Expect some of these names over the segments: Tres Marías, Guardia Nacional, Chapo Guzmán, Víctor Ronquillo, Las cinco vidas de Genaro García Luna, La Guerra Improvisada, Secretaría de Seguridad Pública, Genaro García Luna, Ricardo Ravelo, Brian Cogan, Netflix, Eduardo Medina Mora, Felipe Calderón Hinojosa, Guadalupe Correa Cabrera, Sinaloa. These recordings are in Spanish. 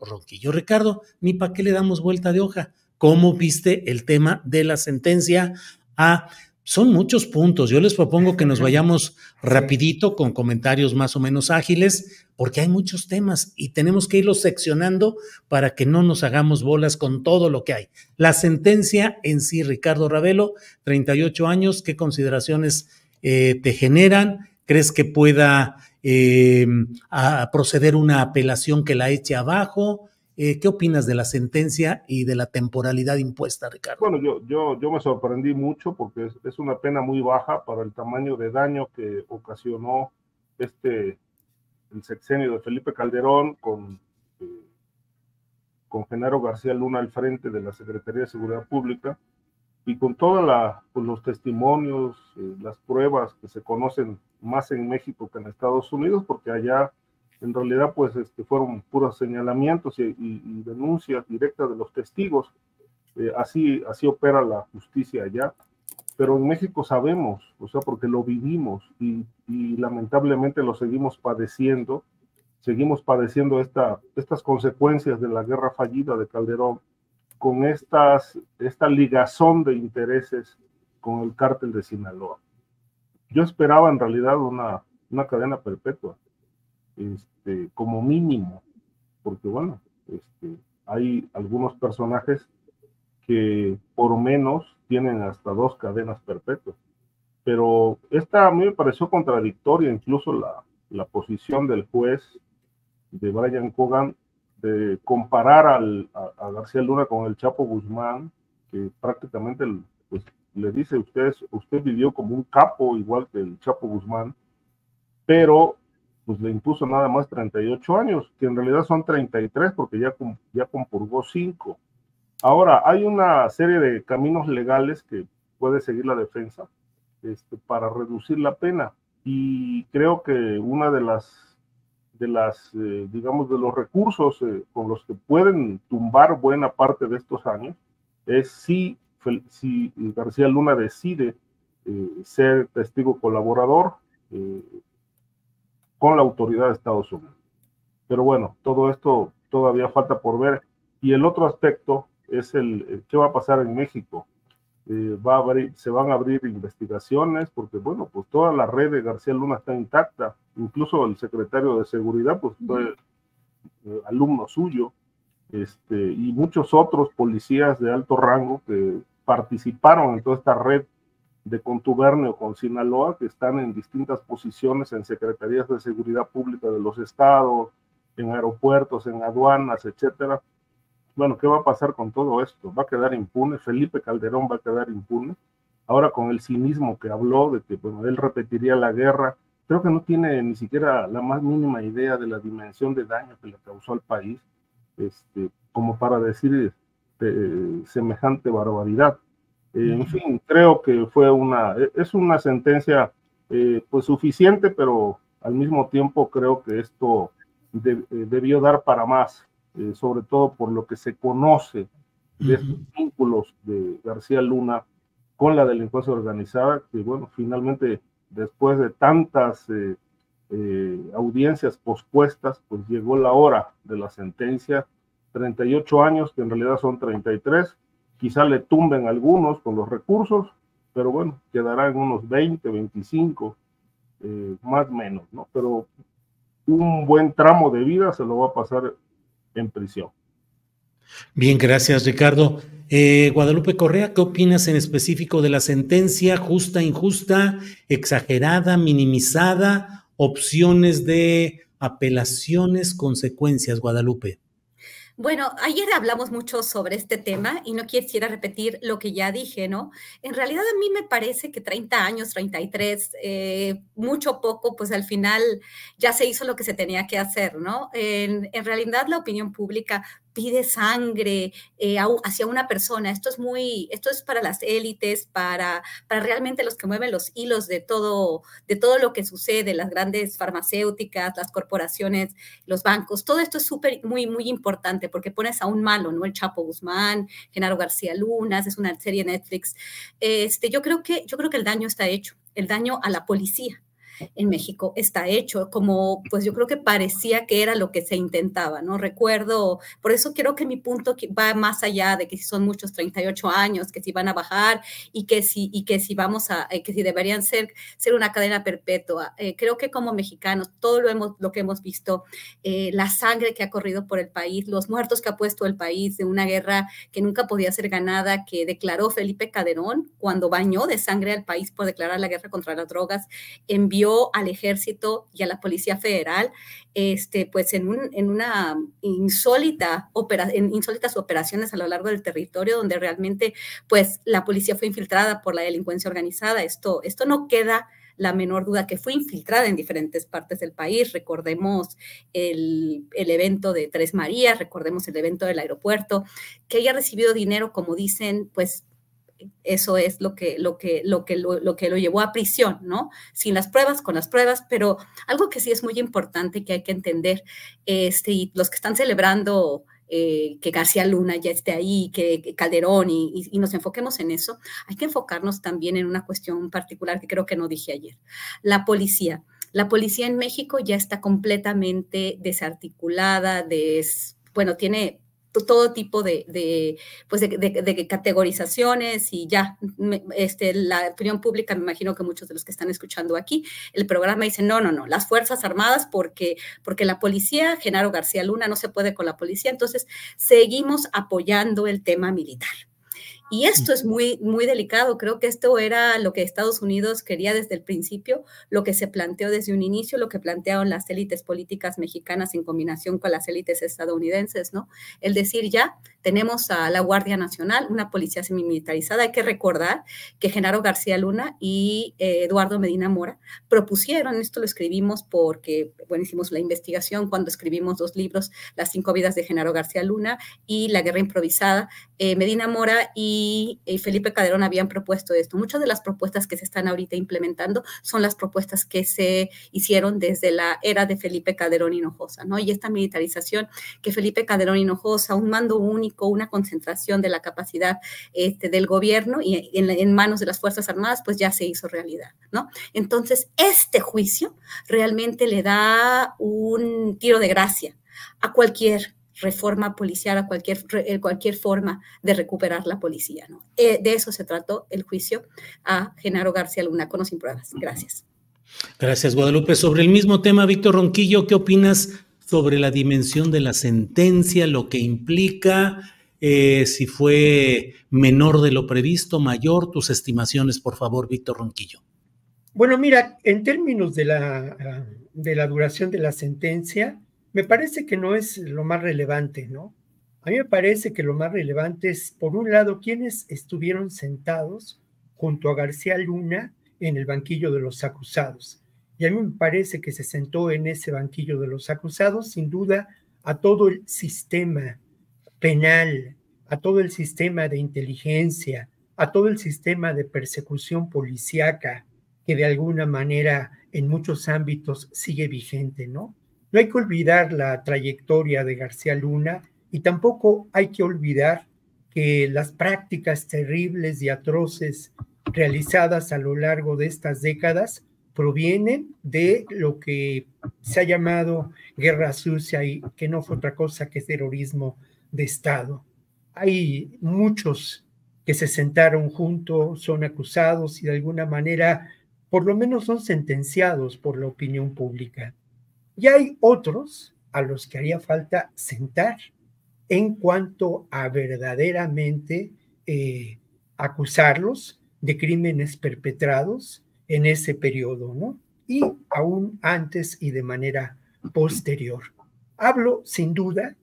Ronquillo. Ricardo, ni para qué le damos vuelta de hoja. ¿Cómo viste el tema de la sentencia? Son muchos puntos. Yo les propongo que nos vayamos rapidito con comentarios más o menos ágiles, porque hay muchos temas y tenemos que irlos seccionando para que no nos hagamos bolas con todo lo que hay. La sentencia en sí, Ricardo Ravelo, 38 años, ¿qué consideraciones te generan? ¿Crees que pueda proceder una apelación que la eche abajo? ¿Qué opinas de la sentencia y de la temporalidad impuesta, Ricardo? Bueno, yo me sorprendí mucho porque es una pena muy baja para el tamaño de daño que ocasionó el sexenio de Felipe Calderón con Genaro García Luna al frente de la Secretaría de Seguridad Pública y con todos los testimonios, las pruebas que se conocen más en México que en Estados Unidos, porque allá en realidad, pues, fueron puros señalamientos y denuncias directas de los testigos. Así opera la justicia allá. Pero en México sabemos, o sea, porque lo vivimos y lamentablemente lo seguimos padeciendo. Seguimos padeciendo estas consecuencias de la guerra fallida de Calderón con esta ligazón de intereses con el cártel de Sinaloa. Yo esperaba en realidad una cadena perpetua. Como mínimo, porque bueno, hay algunos personajes que por menos tienen hasta 2 cadenas perpetuas, pero esta a mí me pareció contradictoria, incluso la posición del juez de Brian Cogan de comparar a García Luna con el Chapo Guzmán, que prácticamente pues, le dice: usted vivió como un capo igual que el Chapo Guzmán, pero pues le impuso nada más 38 años, que en realidad son 33 porque ya compurgó 5. Ahora, hay una serie de caminos legales que puede seguir la defensa para reducir la pena, y creo que una digamos, de los recursos con los que pueden tumbar buena parte de estos años es si García Luna decide ser testigo colaborador con la autoridad de Estados Unidos. Pero bueno, todo esto todavía falta por ver. Y el otro aspecto es ¿qué va a pasar en México? ¿Se van a abrir investigaciones? Porque bueno, pues toda la red de García Luna está intacta. Incluso el secretario de Seguridad, pues fue alumno suyo, y muchos otros policías de alto rango que participaron en toda esta red de contubernio con Sinaloa, que están en distintas posiciones en secretarías de seguridad pública de los estados, en aeropuertos, en aduanas, etcétera. Bueno, ¿qué va a pasar con todo esto? ¿Va a quedar impune? ¿Felipe Calderón va a quedar impune? Ahora, con el cinismo que habló de que bueno, él repetiría la guerra, creo que no tiene ni siquiera la más mínima idea de la dimensión de daño que le causó al país, como para decir semejante barbaridad. En fin, creo que es una sentencia pues suficiente, pero al mismo tiempo creo que esto debió dar para más, sobre todo por lo que se conoce de estos vínculos de García Luna con la delincuencia organizada, que bueno, finalmente después de tantas audiencias pospuestas, pues llegó la hora de la sentencia, 38 años, que en realidad son 33, quizá le tumben algunos con los recursos, pero bueno, quedarán unos 20, 25, más o menos, ¿no? Pero un buen tramo de vida se lo va a pasar en prisión. Bien, gracias, Ricardo. Guadalupe Correa, ¿qué opinas en específico de la sentencia? ¿Justa, injusta, exagerada, minimizada, opciones de apelaciones, consecuencias, Guadalupe? Bueno, ayer hablamos mucho sobre este tema y no quisiera repetir lo que ya dije, ¿no? En realidad a mí me parece que 30 años, 33, mucho poco, pues al final ya se hizo lo que se tenía que hacer, ¿no? En realidad la opinión pública pide sangre hacia una persona. Esto es para las élites, para realmente los que mueven los hilos de todo lo que sucede, las grandes farmacéuticas, las corporaciones, los bancos. Todo esto es muy importante porque pones a un malo, ¿no? El Chapo Guzmán, Genaro García Luna, es una serie de Netflix. Yo creo que el daño está hecho, el daño a la policía. en México está hecho, como pues yo creo que parecía que era lo que se intentaba, ¿no? Recuerdo, por eso creo que mi punto va más allá de que si son muchos 38 años, que si van a bajar y que si vamos a, que si deberían ser una cadena perpetua. Creo que como mexicanos, todo lo que hemos visto, la sangre que ha corrido por el país, los muertos que ha puesto el país de una guerra que nunca podía ser ganada, que declaró Felipe Calderón cuando bañó de sangre al país por declarar la guerra contra las drogas, envió al ejército y a la policía federal, pues en insólitas operaciones a lo largo del territorio, donde realmente pues la policía fue infiltrada por la delincuencia organizada. Esto no queda la menor duda, que fue infiltrada en diferentes partes del país. Recordemos el evento de Tres Marías, recordemos el evento del aeropuerto, que haya recibido dinero, como dicen, pues eso es lo que lo llevó a prisión, ¿no? Sin las pruebas, con las pruebas, pero algo que sí es muy importante que hay que entender, y los que están celebrando que García Luna ya esté ahí, que Calderón, y nos enfoquemos en eso, hay que enfocarnos también en una cuestión particular que creo que no dije ayer. La policía. La policía en México ya está completamente desarticulada, bueno, tiene todo tipo de categorizaciones y ya la opinión pública, me imagino que muchos de los que están escuchando aquí el programa dicen no, las Fuerzas Armadas, porque la policía, Genaro García Luna, no se puede con la policía, entonces seguimos apoyando el tema militar. Y esto es muy, muy delicado. Creo que esto era lo que Estados Unidos quería desde el principio, lo que se planteó desde un inicio, lo que plantearon las élites políticas mexicanas en combinación con las élites estadounidenses, ¿no? El decir, ya tenemos a la Guardia Nacional, una policía semimilitarizada. Hay que recordar que Genaro García Luna y Eduardo Medina Mora propusieron, esto lo escribimos porque, bueno, hicimos la investigación cuando escribimos dos libros, Las cinco vidas de Genaro García Luna y La Guerra Improvisada. Medina Mora y Felipe Calderón habían propuesto esto. Muchas de las propuestas que se están ahorita implementando son las propuestas que se hicieron desde la era de Felipe Calderón Hinojosa, ¿no? Y esta militarización que Felipe Calderón Hinojosa, un mando único, una concentración de la capacidad del gobierno y en manos de las Fuerzas Armadas, pues ya se hizo realidad, ¿no? Entonces, este juicio realmente le da un tiro de gracia a cualquier reforma policial, a cualquier forma de recuperar la policía, ¿no? De eso se trató el juicio a Genaro García Luna, con o sin pruebas. Gracias. Gracias, Guadalupe. Sobre el mismo tema, Víctor Ronquillo, ¿qué opinas sobre la dimensión de la sentencia, lo que implica, si fue menor de lo previsto, mayor? Tus estimaciones, por favor, Víctor Ronquillo. Bueno, mira, en términos de la duración de la sentencia, me parece que no es lo más relevante, ¿no? A mí me parece que lo más relevante es, por un lado, quiénes estuvieron sentados junto a García Luna en el banquillo de los acusados. Y a mí me parece que se sentó en ese banquillo de los acusados, sin duda, a todo el sistema penal, a todo el sistema de inteligencia, a todo el sistema de persecución policíaca, que de alguna manera en muchos ámbitos sigue vigente, ¿no? No hay que olvidar la trayectoria de García Luna y tampoco hay que olvidar que las prácticas terribles y atroces realizadas a lo largo de estas décadas provienen de lo que se ha llamado guerra sucia y que no fue otra cosa que terrorismo de Estado. Hay muchos que se sentaron juntos, son acusados y de alguna manera por lo menos son sentenciados por la opinión pública. Y hay otros a los que haría falta sentar en cuanto a verdaderamente acusarlos de crímenes perpetrados en ese periodo, ¿no? Y aún antes y de manera posterior. Hablo sin duda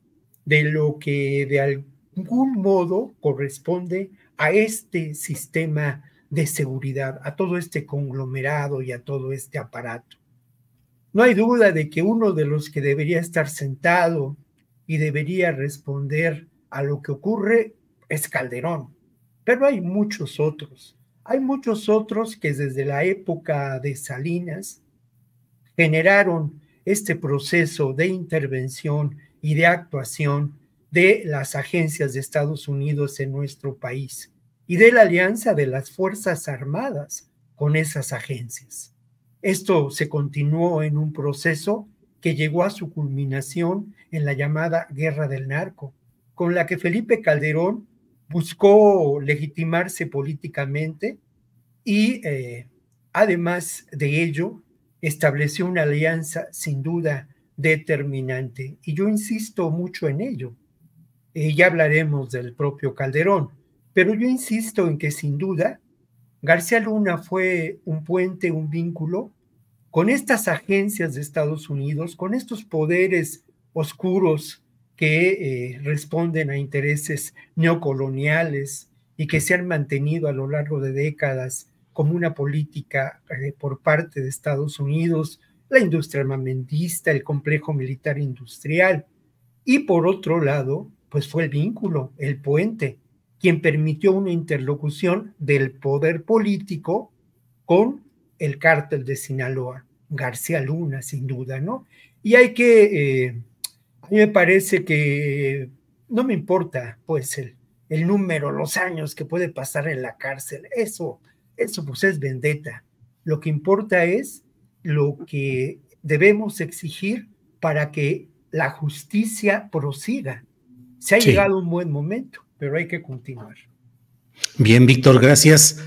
de lo que de algún modo corresponde a este sistema de seguridad, a todo este conglomerado y a todo este aparato. No hay duda de que uno de los que debería estar sentado y debería responder a lo que ocurre es Calderón, pero hay muchos otros. Hay muchos otros que desde la época de Salinas generaron este proceso de intervención y de actuación de las agencias de Estados Unidos en nuestro país y de la alianza de las Fuerzas Armadas con esas agencias. Esto se continuó en un proceso que llegó a su culminación en la llamada Guerra del Narco, con la que Felipe Calderón buscó legitimarse políticamente y, además de ello, estableció una alianza sin duda determinante. Y yo insisto mucho en ello. Ya hablaremos del propio Calderón, pero yo insisto en que sin duda García Luna fue un puente, un vínculo con estas agencias de Estados Unidos, con estos poderes oscuros que responden a intereses neocoloniales y que se han mantenido a lo largo de décadas como una política por parte de Estados Unidos, la industria armamentista, el complejo militar industrial. Y por otro lado, pues fue el vínculo, el puente, quien permitió una interlocución del poder político con el cártel de Sinaloa, García Luna, sin duda, ¿no? Y hay que... a mí me parece que no me importa, pues, el número, los años que puede pasar en la cárcel, eso pues es vendetta. Lo que importa es lo que debemos exigir para que la justicia prosiga. Se ha llegado un buen momento, pero hay que continuar. Bien, Víctor, gracias.